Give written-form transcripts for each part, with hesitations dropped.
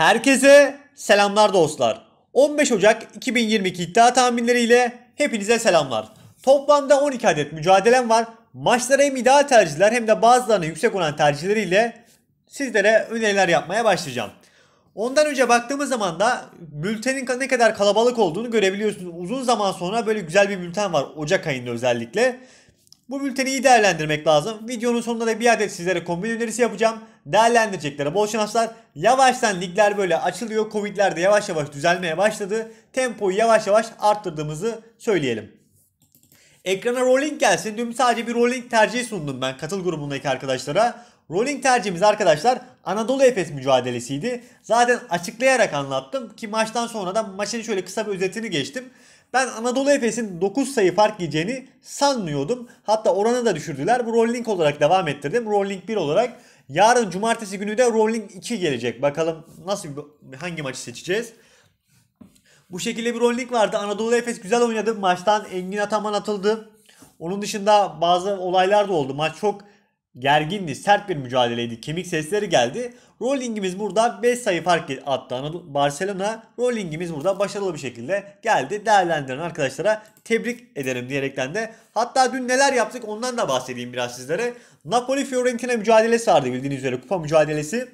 Herkese selamlar dostlar. 15 Ocak 2022 iddia tahminleriyle hepinize selamlar. Toplamda 12 adet mücadelem var. Maçlara hem ideal tercihler hem de bazılarına yüksek olan tercihleriyle sizlere öneriler yapmaya başlayacağım. Ondan önce baktığımız zaman da bültenin ne kadar kalabalık olduğunu görebiliyorsunuz. Uzun zaman sonra böyle güzel bir bülten var, Ocak ayında özellikle. Bu bülteni iyi değerlendirmek lazım. Videonun sonunda da bir adet sizlere kombin önerisi yapacağım. Değerlendireceklere bol şanslar. Yavaştan ligler böyle açılıyor. Covid'ler de yavaş yavaş düzelmeye başladı. Tempoyu yavaş yavaş arttırdığımızı söyleyelim. Ekrana rolling gelsin. Dün sadece bir rolling tercihi sundum ben katıl grubundaki arkadaşlara. Rolling tercihimiz arkadaşlar Anadolu Efes mücadelesiydi. Zaten açıklayarak anlattım ki maçtan sonra da maçın şöyle kısa bir özetini geçtim. Ben Anadolu Efes'in 9 sayı fark yiyeceğini sanmıyordum. Hatta oranı da düşürdüler. Bu rolling olarak devam ettirdim. Rolling 1 olarak. Yarın cumartesi günü de rolling 2 gelecek. Bakalım nasıl, hangi maçı seçeceğiz. Bu şekilde bir rolling vardı. Anadolu Efes güzel oynadı. Maçtan Engin Ataman atıldı. Onun dışında bazı olaylar da oldu. Maç çok gergindi. Sert bir mücadeleydi. Kemik sesleri geldi. Rolling'imiz burada 5 sayı fark attı Barcelona. Rolling'imiz burada başarılı bir şekilde geldi. Değerlendiren arkadaşlara tebrik ederim diyerekten de. Hatta dün neler yaptık ondan da bahsedeyim biraz sizlere. Napoli-Fiorentina mücadelesi vardı bildiğiniz üzere. Kupa mücadelesi.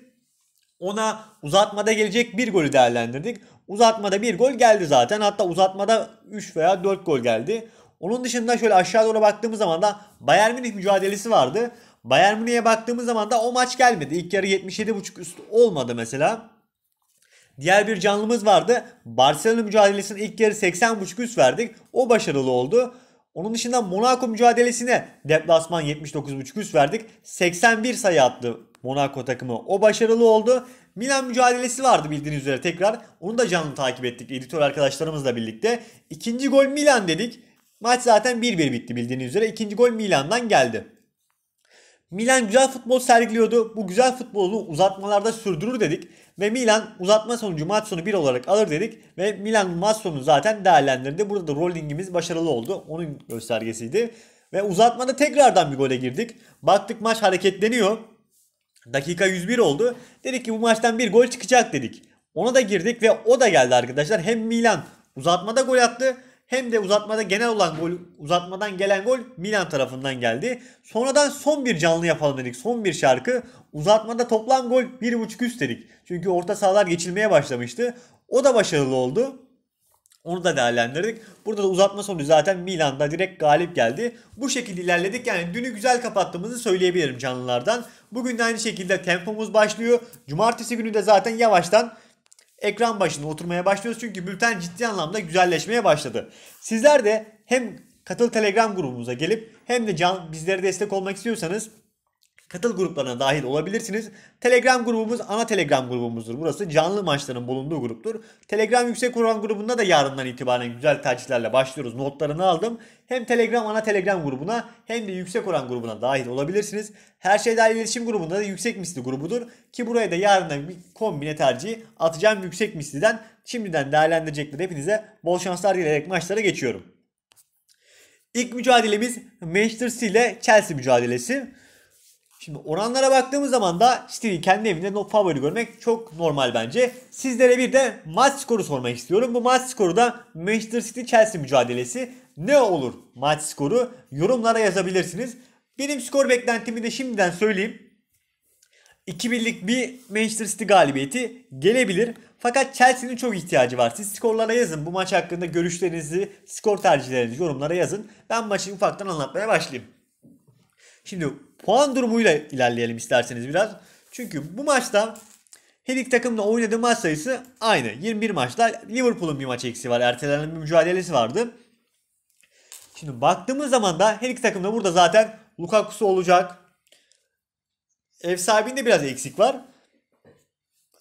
Ona uzatmada gelecek bir golü değerlendirdik. Uzatmada bir gol geldi zaten. Hatta uzatmada 3 veya 4 gol geldi. Onun dışında şöyle aşağı doğru baktığımız zaman da Bayern Münih mücadelesi vardı. Bayern Münih'e baktığımız zaman da o maç gelmedi. İlk yarı 77.5 üstü olmadı mesela. Diğer bir canlımız vardı. Barcelona mücadelesinin ilk yarı 80.5 üst verdik. O başarılı oldu. Onun dışında Monaco mücadelesine deplasman 79.5 üst verdik. 81 sayı attı Monaco takımı. O başarılı oldu. Milan mücadelesi vardı bildiğiniz üzere tekrar. Onu da canlı takip ettik editör arkadaşlarımızla birlikte. İkinci gol Milan dedik. Maç zaten 1-1 bitti bildiğiniz üzere. İkinci gol Milan'dan geldi. Milan güzel futbol sergiliyordu. Bu güzel futbolu uzatmalarda sürdürür dedik. Ve Milan uzatma sonucu maç sonu 1 olarak alır dedik. Ve Milan maç sonu zaten değerlendirdi. Burada da rolling'imiz başarılı oldu. Onun göstergesiydi. Ve uzatmada tekrardan bir gole girdik. Baktık maç hareketleniyor. Dakika 101 oldu. Dedik ki bu maçtan bir gol çıkacak dedik. Ona da girdik ve o da geldi arkadaşlar. Hem Milan uzatmada gol attı. Hem de uzatmada genel olan gol, uzatmadan gelen gol Milan tarafından geldi. Sonradan son bir canlı yapalım dedik. Son bir şarkı. Uzatmada toplam gol 1.5 üst dedik. Çünkü orta sahalar geçilmeye başlamıştı. O da başarılı oldu. Onu da değerlendirdik. Burada da uzatma sonucu zaten Milan'da direkt galip geldi. Bu şekilde ilerledik. Yani dünü güzel kapattığımızı söyleyebilirim canlılardan. Bugün de aynı şekilde tempomuz başlıyor. Cumartesi günü de zaten yavaştan ekran başında oturmaya başlıyoruz çünkü bülten ciddi anlamda güzelleşmeye başladı. Sizler de hem katıl Telegram grubumuza gelip hem de bizlere destek olmak istiyorsanız katıl gruplarına dahil olabilirsiniz. Telegram grubumuz ana Telegram grubumuzdur. Burası canlı maçların bulunduğu gruptur. Telegram yüksek oran grubunda da yarından itibaren güzel tercihlerle başlıyoruz. Notlarını aldım. Hem Telegram ana Telegram grubuna hem de yüksek oran grubuna dahil olabilirsiniz. Her şey dahil iletişim grubunda da yüksek misli grubudur. Ki buraya da yarından bir kombine tercihi atacağım yüksek misliden. Şimdiden değerlendirecekler hepinize bol şanslar dileyerek maçlara geçiyorum. İlk mücadelemiz Manchester City ile Chelsea mücadelesi. Şimdi oranlara baktığımız zaman da City'nin kendi evinde favori görmek çok normal bence. Sizlere bir de maç skoru sormak istiyorum. Bu maç skoru da Manchester City Chelsea mücadelesi. Ne olur maç skoru? Yorumlara yazabilirsiniz. Benim skor beklentimi de şimdiden söyleyeyim. 2-1'lik bir Manchester City galibiyeti gelebilir. Fakat Chelsea'nin çok ihtiyacı var. Siz skorlara yazın. Bu maç hakkında görüşlerinizi, skor tercihlerinizi yorumlara yazın. Ben maçı ufaktan anlatmaya başlayayım. Şimdi puan durumuyla ilerleyelim isterseniz biraz. Çünkü bu maçta her iki takımla oynadığı maç sayısı aynı. 21 maçta Liverpool'un bir maç eksiği var. Ertelenme bir mücadelesi vardı. Şimdi baktığımız zaman da her iki takımda burada zaten Lukaku'su olacak. Ev sahibinde biraz eksik var.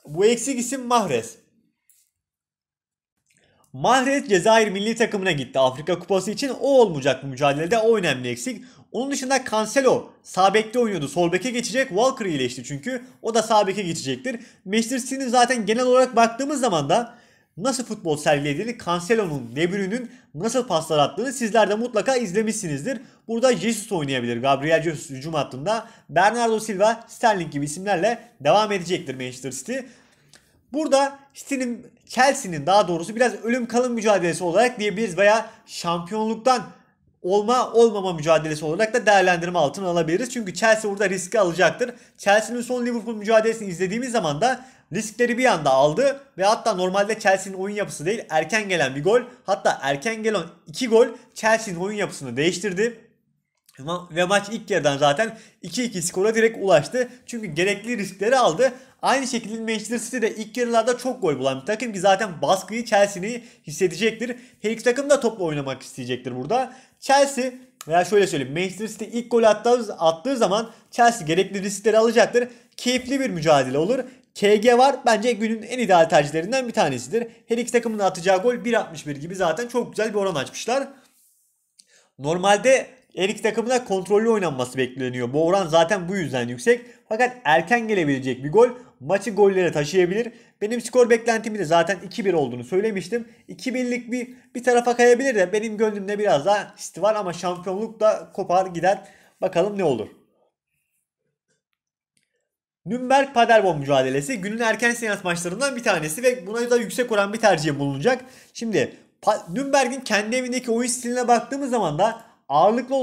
Bu eksik isim Mahrez. Mahrez Cezayir milli takımına gitti Afrika Kupası için. O olmayacak bu mücadelede. O önemli eksik. Onun dışında Cancelo sağ bekte oynuyordu. Sol beke geçecek. Walker iyileşti çünkü. O da sağ beke geçecektir. Manchester City'nin zaten genel olarak baktığımız zaman da nasıl futbol sergilediğini, Cancelo'nun, De Bruyne'nin nasıl paslar attığını sizler de mutlaka izlemişsinizdir. Burada Jesus oynayabilir. Gabriel Jesus hücum hattında. Bernardo Silva, Sterling gibi isimlerle devam edecektir Manchester City. Burada Chelsea'nin daha doğrusu biraz ölüm kalım mücadelesi olarak diyebiliriz veya şampiyonluktan olma olmama mücadelesi olarak da değerlendirme altına alabiliriz. Çünkü Chelsea burada riski alacaktır. Chelsea'nin son Liverpool mücadelesini izlediğimiz zaman da riskleri bir anda aldı ve hatta normalde Chelsea'nin oyun yapısı değil erken gelen bir gol, hatta erken gelen 2 gol Chelsea'nin oyun yapısını değiştirdi. Ve maç ilk yerden zaten 2-2 skora direkt ulaştı. Çünkü gerekli riskleri aldı. Aynı şekilde Manchester City de ilk yarılarda çok gol bulan bir takım ki zaten baskıyı Chelsea'nin hissedecektir. Her iki takım da topla oynamak isteyecektir burada. Chelsea veya şöyle söyleyeyim, Manchester City ilk gol attığı zaman Chelsea gerekli riskleri alacaktır. Keyifli bir mücadele olur. KG var. Bence günün en ideal tercihlerinden bir tanesidir. Her iki takımın atacağı gol 1.61 gibi zaten çok güzel bir oran açmışlar. Normalde her iki takımına kontrollü oynanması bekleniyor. Bu oran zaten bu yüzden yüksek. Fakat erken gelebilecek bir gol maçı gollere taşıyabilir. Benim skor beklentimi de zaten 2-1 olduğunu söylemiştim. 2-1'lik bir tarafa kayabilir de benim gönlümde biraz daha hissi var ama şampiyonluk da kopar gider. Bakalım ne olur. Nürnberg-Paderborn mücadelesi günün erken seans maçlarından bir tanesi ve buna da yüksek oran bir tercih bulunacak. Şimdi Nürnberg'in kendi evindeki oyun stiline baktığımız zaman da ağırlıklı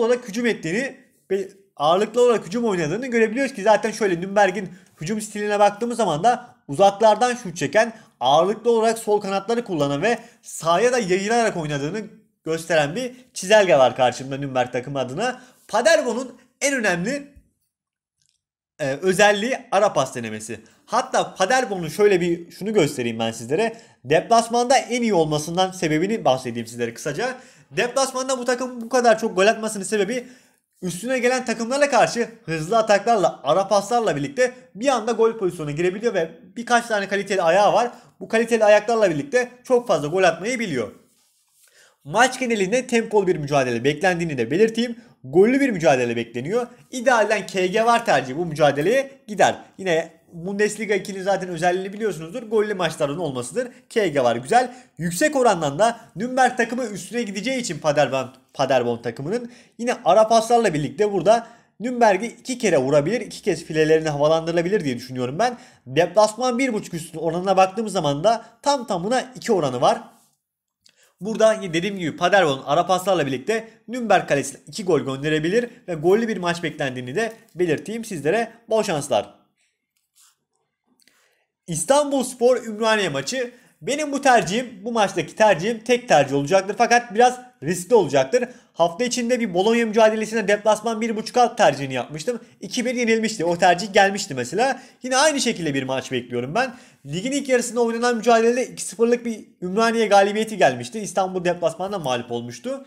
olarak hücum oynadığını görebiliyoruz ki zaten şöyle Nürnberg'in hücum stiline baktığımız zaman da uzaklardan şut çeken, ağırlıklı olarak sol kanatları kullanan ve sahaya da yayılarak oynadığını gösteren bir çizelge var karşımda Nürnberg takımı adına. Paderborn'un en önemli özelliği ara pas denemesi. Hatta Paderborn'un şöyle şunu göstereyim ben sizlere. Deplasmanda en iyi olmasından sebebini bahsedeyim sizlere kısaca. Deplasmanda bu takım bu kadar çok gol atmasının sebebi üstüne gelen takımlara karşı hızlı ataklarla, ara paslarla birlikte bir anda gol pozisyonuna girebiliyor ve birkaç tane kaliteli ayağı var. Bu kaliteli ayaklarla birlikte çok fazla gol atmayı biliyor. Maç genelinde tempolu bir mücadele beklendiğini de belirteyim. Gollü bir mücadele bekleniyor. İdealden KG var tercihi bu mücadeleye gider. Yine Bundesliga 2'nin zaten özelliğini biliyorsunuzdur. Gollü maçların olmasıdır. KG var güzel. Yüksek orandan da Nürnberg takımı üstüne gideceği için Paderborn takımının yine ara paslarla birlikte burada Nürnberg'i 2 kere vurabilir. 2 kez filelerine havalandırılabilir diye düşünüyorum ben. Deplasman 1.5 üstünün oranına baktığımız zaman da tam tamına 2 oranı var. Burada dediğim gibi Paderborn ara paslarla birlikte Nürnberg kalesine 2 gol gönderebilir ve gollü bir maç beklendiğini de belirteyim sizlere. Bol şanslar. İstanbulspor Ümraniye maçı. Benim bu maçtaki tercihim tek tercih olacaktır fakat biraz riskli olacaktır. Hafta içinde bir Bologna mücadelesine deplasman 1.5 alt tercihini yapmıştım. 2-1 yenilmişti. O tercih gelmişti mesela. Yine aynı şekilde bir maç bekliyorum ben. Ligin ilk yarısında oynanan mücadelede 2-0'lık bir Ümraniye galibiyeti gelmişti. İstanbul deplasmanına mağlup olmuştu.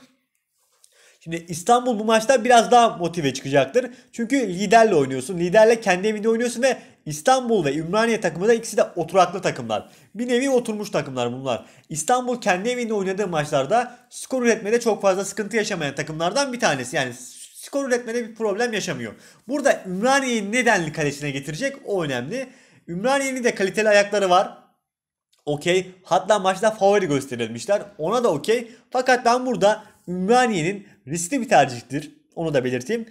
Şimdi İstanbul bu maçta biraz daha motive çıkacaktır. Çünkü liderle oynuyorsun. Liderle kendi evinde oynuyorsun ve İstanbul ve Ümraniye takımı da ikisi de oturaklı takımlar. Bir nevi oturmuş takımlar bunlar. İstanbul kendi evinde oynadığı maçlarda skor üretmede çok fazla sıkıntı yaşamayan takımlardan bir tanesi. Yani skor üretmede bir problem yaşamıyor. Burada Ümraniye'yi nedenli kalesine getirecek o önemli. Ümraniye'nin de kaliteli ayakları var. Okey. Hatta maçta favori gösterilmişler. Ona da okey. Fakat ben burada Ümraniye'nin riskli bir tercihtir. Onu da belirteyim.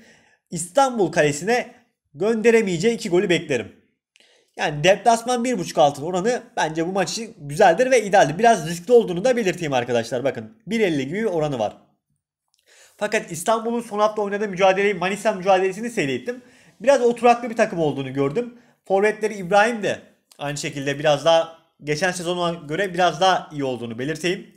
İstanbul kalesine gönderemeyeceği 2 golü beklerim. Yani deplasman 1.5 altın oranı bence bu maç için güzeldir ve idealdir. Biraz riskli olduğunu da belirteyim arkadaşlar. Bakın 1.50 gibi bir oranı var. Fakat İstanbul'un son hafta oynadığı mücadeleyi, Manisa mücadelesini seyrettim. Biraz oturaklı bir takım olduğunu gördüm. Forvetleri İbrahim de aynı şekilde biraz daha geçen sezona göre biraz daha iyi olduğunu belirteyim.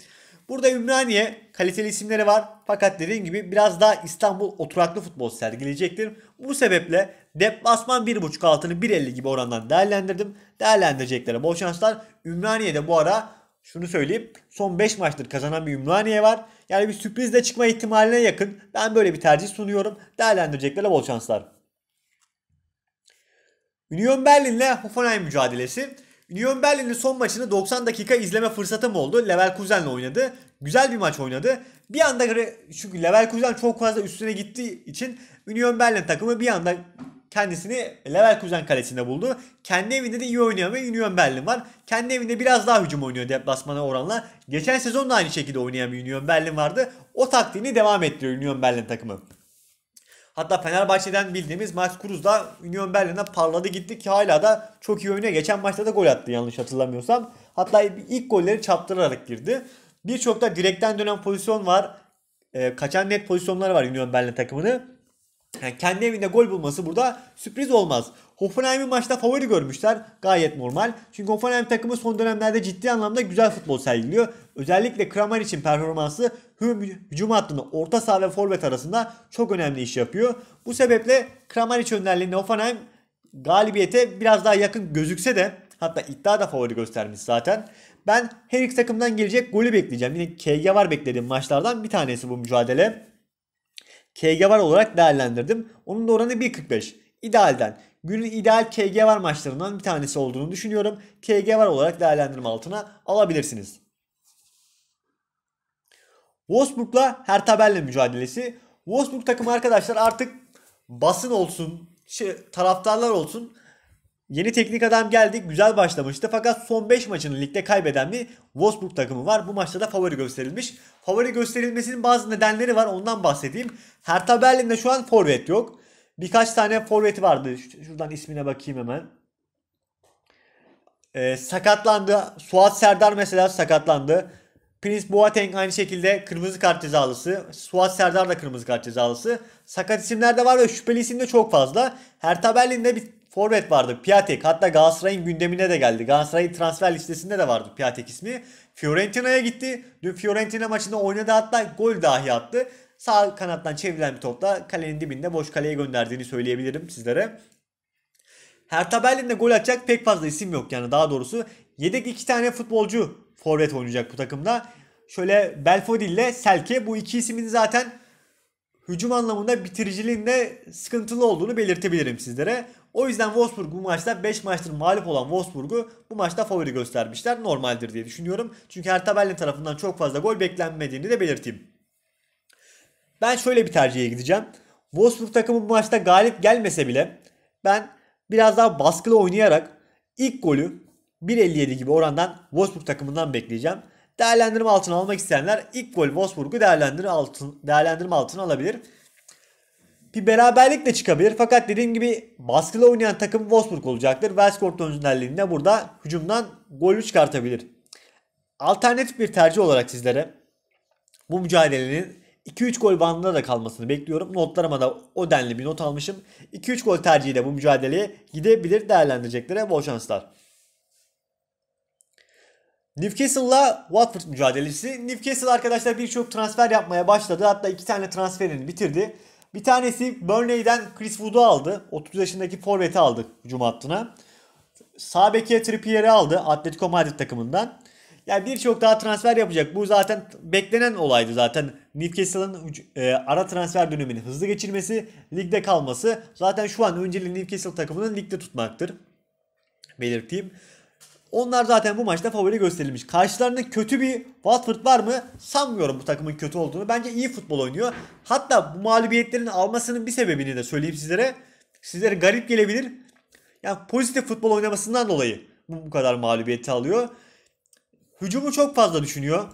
Burada Ümraniye kaliteli isimleri var fakat dediğim gibi biraz daha İstanbul oturaklı futbol sergileyecektir. Bu sebeple deplasman 1.5 altını 1.50 gibi orandan değerlendirdim. Değerlendireceklere bol şanslar. Ümraniye'de bu ara şunu söyleyeyim, son 5 maçtır kazanan bir Ümraniye var. Yani bir sürprizle çıkma ihtimaline yakın. Ben böyle bir tercih sunuyorum. Değerlendireceklere bol şanslar. Union Berlin'le Hoffenheim mücadelesi. Union Berlin'in son maçını 90 dakika izleme fırsatım oldu. Leverkusen'le oynadı. Güzel bir maç oynadı. Bir anda çünkü Leverkusen çok fazla üstüne gittiği için Union Berlin takımı bir anda kendisini Leverkusen kalesinde buldu. Kendi evinde de iyi oynayan bir Union Berlin var. Kendi evinde biraz daha hücum oynuyor deplasmana oranla. Geçen sezon da aynı şekilde oynayan bir Union Berlin vardı. O taktiğini devam ettiriyor Union Berlin takımı. Hatta Fenerbahçe'den bildiğimiz Max Kruse da Union Berlin'e parladı gitti ki hala da çok iyi oynuyor. Geçen maçta da gol attı yanlış hatırlamıyorsam. Hatta ilk golleri çaptırarak girdi. Birçok da direkten dönen pozisyon var. Kaçan net pozisyonları var Union Berlin takımını. Yani kendi evinde gol bulması burada sürpriz olmaz. Hoffenheim'i maçta favori görmüşler. Gayet normal. Çünkü Hoffenheim takımı son dönemlerde ciddi anlamda güzel futbol sergiliyor. Özellikle Kramaric'in performansı hücum hattında orta saha ve forvet arasında çok önemli iş yapıyor. Bu sebeple Kramaric önderliğinde Hoffenheim galibiyete biraz daha yakın gözükse de, hatta iddia da favori göstermiş zaten. Ben her iki takımdan gelecek golü bekleyeceğim. Yine KG var beklediğim maçlardan bir tanesi bu mücadele. KG var olarak değerlendirdim. Onun da oranı 1.45. İdealden. Günün ideal KG var maçlarından bir tanesi olduğunu düşünüyorum. KG var olarak değerlendirme altına alabilirsiniz. Wolfsburg'la Hertha Berlin mücadelesi. Wolfsburg takımı arkadaşlar artık basın olsun, taraftarlar olsun. Yeni teknik adam geldi. Güzel başlamıştı. Fakat son 5 maçını ligde kaybeden bir Wolfsburg takımı var. Bu maçta da favori gösterilmiş. Favori gösterilmesinin bazı nedenleri var. Ondan bahsedeyim. Hertha Berlin'de şu an forvet yok. Birkaç tane forveti vardı. Şuradan ismine bakayım hemen. Sakatlandı. Suat Serdar mesela sakatlandı. Prince Boateng aynı şekilde kırmızı kart cezalısı. Suat Serdar da kırmızı kart cezalısı. Sakat isimler de var ve şüpheli isim de çok fazla. Hertha Berlin'de bir forvet vardı Piatek, hatta Galatasaray'ın gündemine de geldi. Galatasaray'ın transfer listesinde de vardı Piatek ismi. Fiorentina'ya gitti. Dün Fiorentina maçında oynadı, hatta gol dahi attı. Sağ kanattan çevrilen bir topla kalenin dibinde boş kaleye gönderdiğini söyleyebilirim sizlere. Hertha Berlin'de gol atacak pek fazla isim yok, yani daha doğrusu yedek 2 tane futbolcu forvet oynayacak bu takımda. Şöyle Belfodil ile Selke, bu iki ismin zaten hücum anlamında bitiriciliğinde sıkıntılı olduğunu belirtebilirim sizlere. O yüzden Wolfsburg bu maçta 5 maçtır mağlup olan Wolfsburg'u bu maçta favori göstermişler. Normaldir diye düşünüyorum. Çünkü Hertha Berlin tarafından çok fazla gol beklenmediğini de belirteyim. Ben şöyle bir tercihe gideceğim. Wolfsburg takımı bu maçta galip gelmese bile ben biraz daha baskılı oynayarak ilk golü 1.57 gibi orandan Wolfsburg takımından bekleyeceğim. Değerlendirme altına almak isteyenler ilk gol Wolfsburg'u değerlendirme altına alabilir. Bir beraberlik de çıkabilir. Fakat dediğim gibi baskılı oynayan takım Wolfsburg olacaktır. Welskort'un önderliğinde burada hücumdan golü çıkartabilir. Alternatif bir tercih olarak sizlere bu mücadelenin 2-3 gol bandında da kalmasını bekliyorum. Notlarıma da o denli bir not almışım. 2-3 gol tercihi de bu mücadeleye gidebilir, değerlendireceklere bol şanslar. Newcastle'la Watford mücadelesi. Newcastle arkadaşlar birçok transfer yapmaya başladı. Hatta 2 tane transferini bitirdi. Bir tanesi Burnley'den Chris Wood'u aldı. 30 yaşındaki forveti aldı hücum hattına. Sağ bekiye Trippier'i aldı Atletico Madrid takımından. Yani birçok daha transfer yapacak. Bu zaten beklenen olaydı zaten. Newcastle'ın ara transfer dönemini hızlı geçirmesi, ligde kalması. Zaten şu an önceliği Newcastle takımının ligde tutmaktır. Belirteyim. Onlar zaten bu maçta favori gösterilmiş. Karşılarında kötü bir Watford var mı? Sanmıyorum bu takımın kötü olduğunu. Bence iyi futbol oynuyor. Hatta bu mağlubiyetlerin almasının bir sebebini de söyleyeyim sizlere. Sizlere garip gelebilir. Yani pozitif futbol oynamasından dolayı bu kadar mağlubiyeti alıyor. Hücumu çok fazla düşünüyor.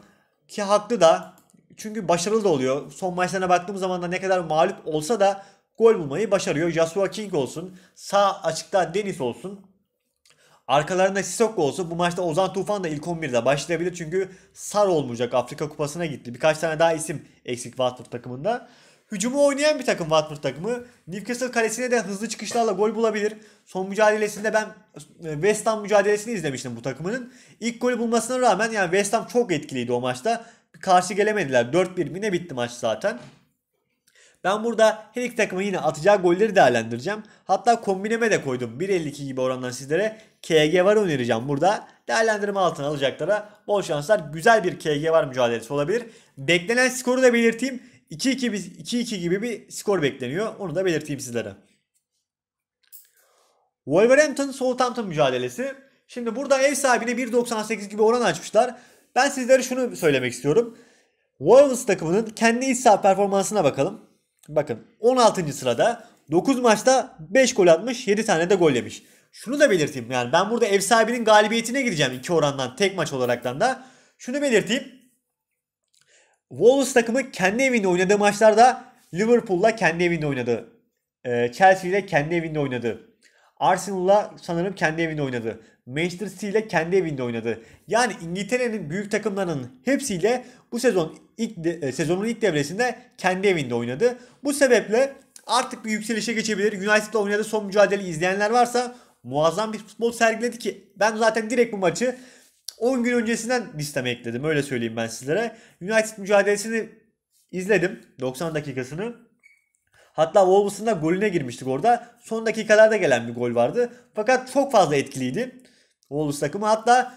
Ki haklı da. Çünkü başarılı da oluyor. Son maçlarına baktığım zaman da ne kadar mağlup olsa da gol bulmayı başarıyor. Joshua King olsun. Sağ açıkta Deniz olsun. Arkalarında Sissoko olsun. Bu maçta Ozan Tufan da ilk 11'de başlayabilir. Çünkü sar olmayacak. Afrika Kupası'na gitti. Birkaç tane daha isim eksik Watford takımında. Hücumu oynayan bir takım Watford takımı. Newcastle kalesine de hızlı çıkışlarla gol bulabilir. Son mücadelesinde ben West Ham mücadelesini izlemiştim bu takımının. İlk golü bulmasına rağmen yani West Ham çok etkiliydi o maçta. Karşı gelemediler. 4-1 mi ne bitti maç zaten. Ben burada her iki takımın yine atacağı golleri değerlendireceğim. Hatta kombineme de koydum. 1.52 gibi orandan sizlere KG var önereceğim burada. Değerlendirme altına alacaklara bol şanslar. Güzel bir KG var mücadelesi olabilir. Beklenen skoru da belirteyim. 2-2 gibi bir skor bekleniyor. Onu da belirteyim sizlere. Wolverhampton-Southampton mücadelesi. Şimdi burada ev sahibine 1.98 gibi oran açmışlar. Ben sizlere şunu söylemek istiyorum. Wolves takımının kendi iç saha performansına bakalım. Bakın 16. sırada 9 maçta 5 gol atmış, 7 tane de gol yemiş. Şunu da belirteyim, yani ben burada ev sahibinin galibiyetine gideceğim 2 orandan tek maç olaraktan da. Şunu belirteyim. Wolves takımı kendi evinde oynadığı maçlarda Liverpool'la kendi evinde oynadı Chelsea ile kendi evinde oynadı. Arsenal'la sanırım kendi evinde oynadı. Manchester City ile kendi evinde oynadı. Yani İngiltere'nin büyük takımlarının hepsiyle bu sezon sezonun ilk devresinde kendi evinde oynadı. Bu sebeple artık bir yükselişe geçebilir. United'la oynadığı son mücadeleyi izleyenler varsa muazzam bir futbol sergiledi ki ben zaten direkt bu maçı 10 gün öncesinden listeme ekledim. Öyle söyleyeyim ben sizlere. United mücadelesini izledim. 90 dakikasını. Hatta Wolves'ın da golüne girmiştik orada. Son dakikalarda gelen bir gol vardı. Fakat çok fazla etkiliydi Wolves takımı. Hatta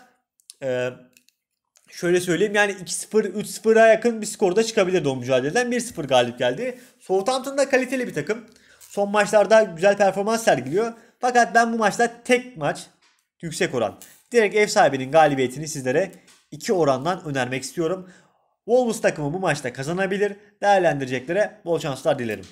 şöyle söyleyeyim, yani 2-0, 3-0'a yakın bir skorda çıkabilirdi o mücadeleden. 1-0 galip geldi. Southampton da kaliteli bir takım. Son maçlarda güzel performans sergiliyor. Fakat ben bu maçta tek maç yüksek oran, direkt ev sahibinin galibiyetini sizlere 2 orandan önermek istiyorum. Wolves takımı bu maçta kazanabilir. Değerlendireceklere bol şanslar dilerim.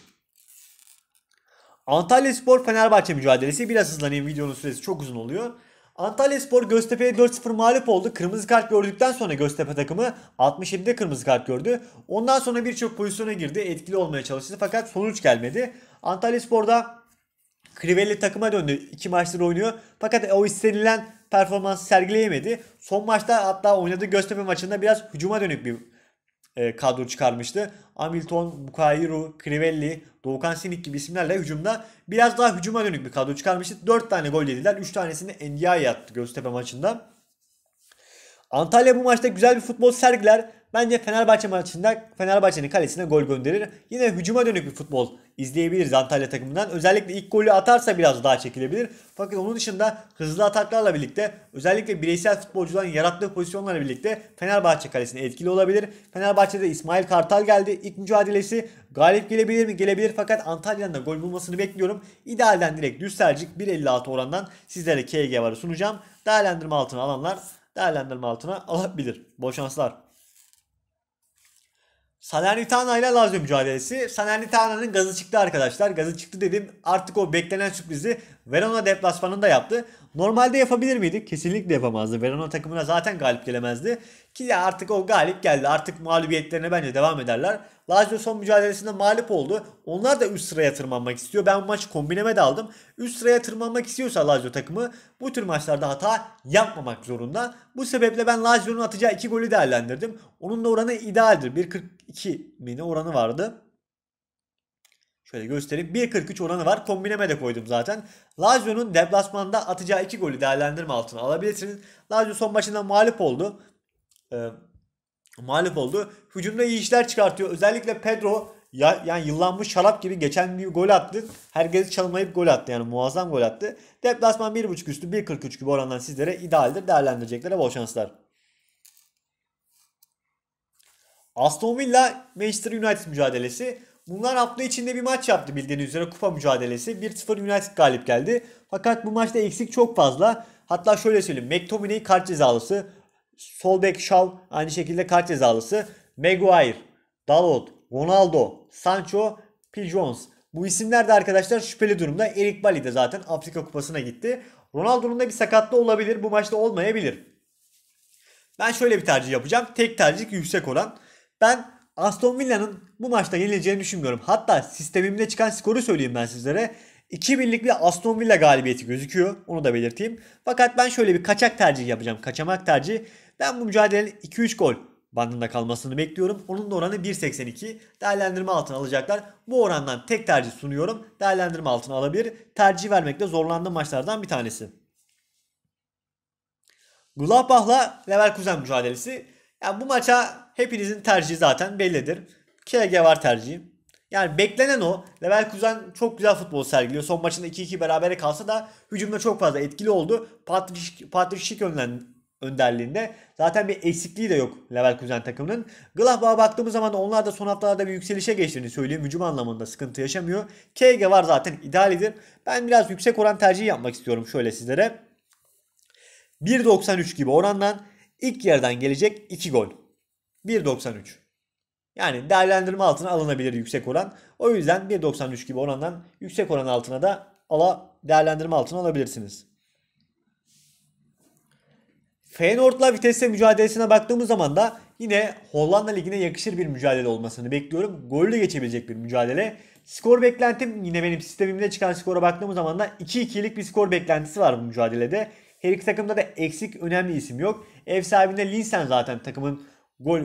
Antalyaspor Fenerbahçe mücadelesi. Biraz hızlanayım, videonun süresi çok uzun oluyor. Antalyaspor Göztepe'ye 4-0 mağlup oldu. Kırmızı kart gördükten sonra Göztepe takımı 67'de kırmızı kart gördü. Ondan sonra birçok pozisyona girdi. Etkili olmaya çalıştı fakat sonuç gelmedi. Antalyaspor'da Crivelli takıma döndü. 2 maçtır oynuyor. Fakat o istenilen performansı sergileyemedi. Son maçta hatta oynadığı Göztepe maçında biraz hücuma dönük bir kadro çıkarmıştı. Hamilton, Bukayiru, Crivelli, Doğukan Sinik gibi isimlerle hücumda biraz daha hücuma dönük bir kadro çıkarmıştı. 4 tane gol yediler. 3 tanesini Ndiaye attı Göztepe maçında. Antalya bu maçta güzel bir futbol sergiler. Bence Fenerbahçe maçında Fenerbahçe'nin kalesine gol gönderir. Yine hücuma dönük bir futbol izleyebiliriz Antalya takımından. Özellikle ilk golü atarsa biraz daha çekilebilir. Fakat onun dışında hızlı ataklarla birlikte, özellikle bireysel futbolcuların yarattığı pozisyonlarla birlikte Fenerbahçe kalesine etkili olabilir. Fenerbahçe'de İsmail Kartal geldi. İlk mücadelesi galip gelebilir mi? Gelebilir, fakat Antalya'dan da gol bulmasını bekliyorum. İdealden direkt düz tercih 1.56 orandan sizlere KG varı sunacağım. Değerlendirme altına alanlar değerlendirme altına alabilir. Bol şanslar. Salernitana ile Lazio mücadelesi. Salernitana'nın gazı çıktı arkadaşlar. Gazı çıktı dedim. Artık o beklenen sürprizi Verona deplasmanında yaptı. Normalde yapabilir miydi? Kesinlikle yapamazdı. Verona takımına zaten galip gelemezdi. Ki ya artık o galip geldi. Artık mağlubiyetlerine bence devam ederler. Lazio son mücadelesinde mağlup oldu. Onlar da üst sıraya tırmanmak istiyor. Ben bu maçı kombineme de aldım. Üst sıraya tırmanmak istiyorsa Lazio takımı bu tür maçlarda hata yapmamak zorunda. Bu sebeple ben Lazio'nun atacağı 2 golü değerlendirdim. Onun da oranı idealdir. 1.42 mini oranı vardı. Şöyle göstereyim. 1.43 oranı var. Kombineme de koydum zaten. Lazio'nun deplasmanda atacağı 2 golü değerlendirme altına alabilirsiniz. Lazio son maçında mağlup oldu. Hücumda iyi işler çıkartıyor. Özellikle Pedro yani yıllanmış şarap gibi geçen bir gol attı. Herkesi çalmayıp gol attı. Yani muazzam gol attı. Deplasman 1.5 üstü 1.43 gibi orandan sizlere idealdir. Değerlendireceklere bol şanslar. Aston Villa Manchester United mücadelesi. Bunlar hafta içinde bir maç yaptı bildiğiniz üzere. Kupa mücadelesi. 1-0 United galip geldi. Fakat bu maçta eksik çok fazla. Hatta şöyle söyleyeyim. McTominay kart cezalısı. Solbek Shaw aynı şekilde kart cezalısı. Maguire, Dalot, Ronaldo, Sancho, Pigeons. Bu isimler de arkadaşlar şüpheli durumda. Eric Bali de zaten Afrika Kupası'na gitti. Ronaldo'nun da bir sakatlığı olabilir. Bu maçta olmayabilir. Ben şöyle bir tercih yapacağım. Tek tercih yüksek olan. Ben Aston Villa'nın bu maçta yenileceğini düşünmüyorum. Hatta sistemimde çıkan skoru söyleyeyim ben sizlere. 2-1'lik bir Aston Villa galibiyeti gözüküyor. Onu da belirteyim. Fakat ben şöyle bir kaçak tercih yapacağım. Kaçamak tercih. Ben bu mücadelenin 2-3 gol bandında kalmasını bekliyorum. Onun da oranı 1.82. Değerlendirme altına alacaklar. Bu orandan tek tercih sunuyorum. Değerlendirme altına alabilir. Tercih vermekte zorlandığım maçlardan bir tanesi. Gladbach'la Leverkusen mücadelesi. Yani bu maça hepinizin tercihi zaten bellidir. KG var tercihim. Yani beklenen o. Leverkusen çok güzel futbol sergiliyor. Son maçında 2-2 berabere kalsa da hücumda çok fazla etkili oldu. Patrick Schick önderliğinde. Zaten bir eksikliği de yok Leverkusen takımının. Gladbach'a baktığımız zaman onlar da son haftalarda bir yükselişe geçtiğini söyleyeyim. Hücum anlamında sıkıntı yaşamıyor. KG var zaten idealidir. Ben biraz yüksek oran tercihi yapmak istiyorum şöyle sizlere. 1.93 gibi orandan ilk yerden gelecek 2 gol. 1.93. Yani değerlendirme altına alınabilir yüksek oran. O yüzden 1.93 gibi orandan yüksek oran altına da değerlendirme altına alabilirsiniz. Feyenoord'la Vitesse mücadelesine baktığımız zaman da yine Hollanda Ligi'ne yakışır bir mücadele olmasını bekliyorum. Gollü geçebilecek bir mücadele. Skor beklentim, yine benim sistemimde çıkan skora baktığımız zaman da 2-2'lik bir skor beklentisi var bu mücadelede. Her iki takımda da eksik önemli isim yok. Ev sahibinde Linsen zaten takımın gol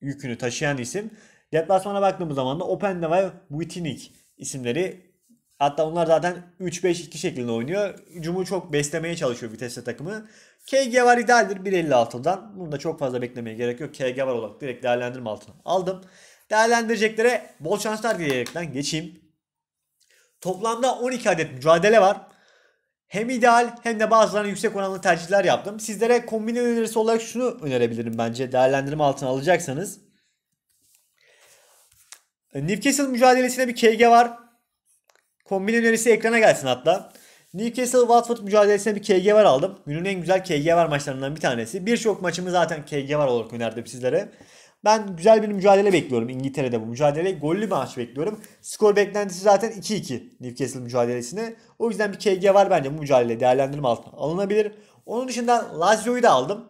yükünü taşıyan isim. Deplasmana baktığımız zaman da Openda ve Wittinik isimleri. Hatta onlar zaten 3-5-2 şeklinde oynuyor. Hücumu çok beslemeye çalışıyor Vitesse takımı. KG var idealdir 1.56'dan. Bunu da çok fazla beklemeye gerek yok. KG var olarak direkt değerlendirme altına aldım. Değerlendireceklere bol şanslar dileyerekten geçeyim. Toplamda 12 adet mücadele var. Hem ideal hem de bazılarına yüksek oranlı tercihler yaptım. Sizlere kombine önerisi olarak şunu önerebilirim bence. Değerlendirme altına alacaksanız. Newcastle mücadelesine bir KG var. Kombine önerisi ekrana gelsin hatta. Newcastle-Watford mücadelesine bir KG var aldım. Günün en güzel KG var maçlarından bir tanesi. Birçok maçımı zaten KG var olarak önerdim sizlere. Ben güzel bir mücadele bekliyorum İngiltere'de bu mücadele. Gollü bir maç bekliyorum. Skor beklentisi zaten 2-2 Newcastle mücadelesine. O yüzden bir KG var bence bu mücadele değerlendirme altına alınabilir. Onun dışında Lazio'yu da aldım.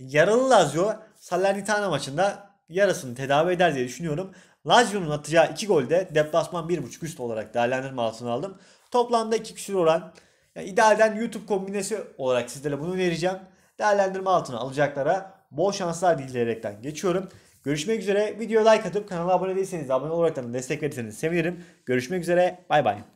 Yaralı Lazio Salernitana maçında yarasını tedavi eder diye düşünüyorum. Lazio'nun atacağı 2 golde deplasman 1.5 üst olarak değerlendirme altına aldım. Toplamda 2 küsur oran. Yani idealden YouTube kombinesi olarak sizlere bunu vereceğim. Değerlendirme altına alacaklara bol şanslar dileyerekten geçiyorum. Görüşmek üzere. Videoya like atıp kanala abone değilseniz abone olarak da destek verirseniz sevinirim. Görüşmek üzere. Bay bay.